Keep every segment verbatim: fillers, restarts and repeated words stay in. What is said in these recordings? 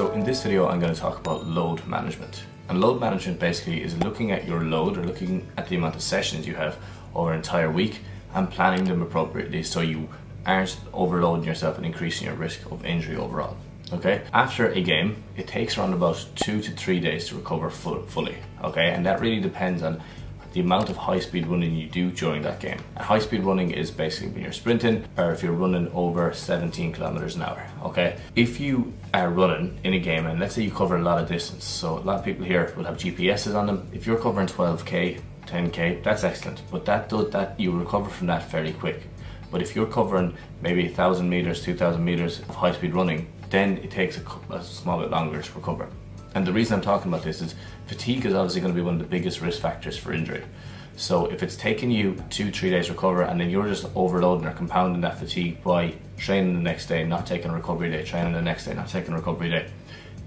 So in this video, I'm going to talk about load management. And load management basically is looking at your load or looking at the amount of sessions you have over an entire week and planning them appropriately so you aren't overloading yourself and increasing your risk of injury overall. Okay, after a game, it takes around about two to three days to recover full, fully. Okay, and that really depends on the amount of high-speed running you do during that game. And high-speed running is basically when you're sprinting or if you're running over seventeen kilometers an hour, okay? If you are running in a game, and let's say you cover a lot of distance, so a lot of people here will have G P Ses on them. If you're covering twelve K, ten K, that's excellent, but that does, that you recover from that fairly quick. But if you're covering maybe one thousand meters, two thousand meters of high-speed running, then it takes a, a small bit longer to recover. And the reason I'm talking about this is fatigue is obviously going to be one of the biggest risk factors for injury. So if it's taking you two, three days to recover and then you're just overloading or compounding that fatigue by training the next day, not taking a recovery day, training the next day, not taking a recovery day,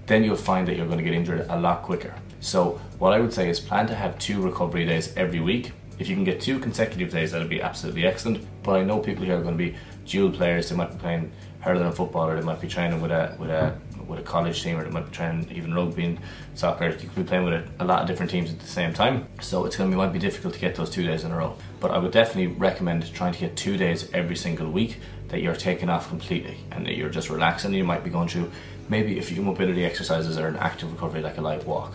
then you'll find that you're going to get injured a lot quicker. So what I would say is plan to have two recovery days every week. If you can get two consecutive days, that'll be absolutely excellent. But I know people here are going to be dual players. They might be playing hurling and football, or they might be training with a, with a with a college team, or they might be training even rugby and soccer. You could be playing with a, a lot of different teams at the same time. So it's going to be, might be difficult to get those two days in a row. But I would definitely recommend trying to get two days every single week that you're taking off completely and that you're just relaxing. You might be going through maybe a few mobility exercises or an active recovery like a light walk.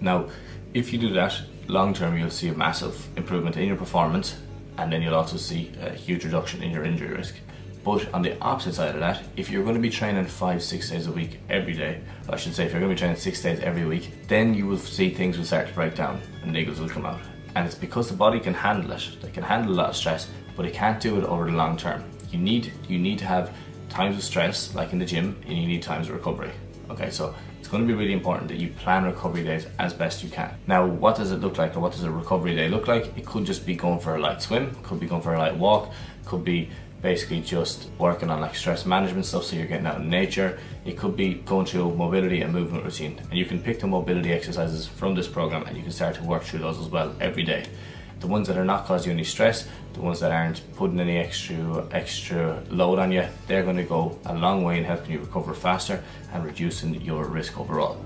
Now, if you do that, long term, you'll see a massive improvement in your performance, and then you'll also see a huge reduction in your injury risk. But on the opposite side of that, if you're going to be training five, six days a week every day, I should say if you're going to be training six days every week, then you will see things will start to break down and niggles will come out. And it's because the body can handle it. They can handle a lot of stress, but it can't do it over the long term. You need, you need to have times of stress, like in the gym, and you need times of recovery. Okay, so it's going to be really important that you plan recovery days as best you can. Now, what does it look like, or what does a recovery day look like? It could just be going for a light swim, could be going for a light walk, could be basically just working on like stress management stuff, so you're getting out in nature. It could be going through mobility and movement routine, and you can pick the mobility exercises from this program and you can start to work through those as well every day. The ones that are not causing you any stress, the ones that aren't putting any extra extra load on you, they're going to go a long way in helping you recover faster and reducing your risk overall.